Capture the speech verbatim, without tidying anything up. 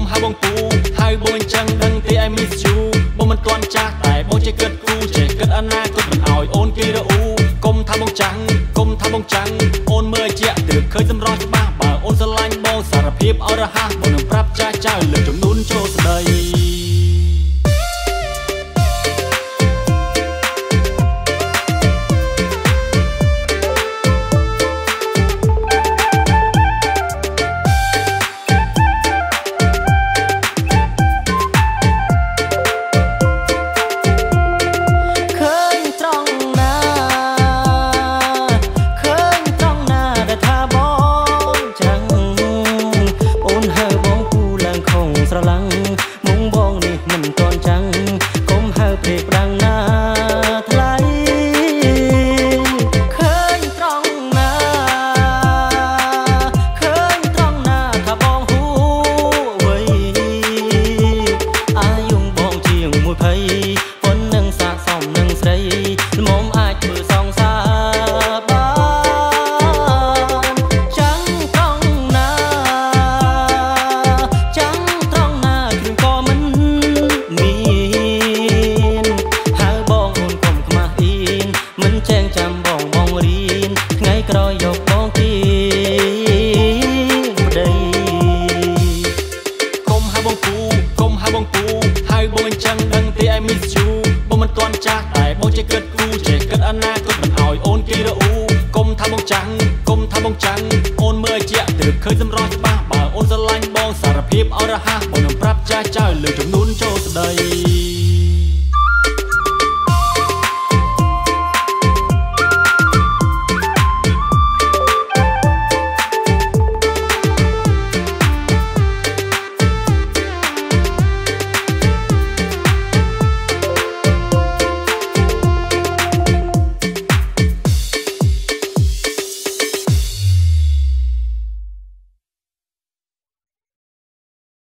มหาบงกูหายบงจังดังที่ I miss you บงมันตอนจากแต่บงใจเกิดกูใจเกิดอนาคตมันอ่อยโอนกีระอูกมทำบงจังกมทำบงจังโอนเมื่อเจี๊ยบถือเคยจำรอยบ้างบ่าโอนสลายบงสารพิบอรหังบงนำปรับใจใจเหลือจมนุ่นโชว์สดายโอนสลายบองสารพิบอรหังบนน้ำปรับใจใจเหลือจมนุ่นโชว์สดาย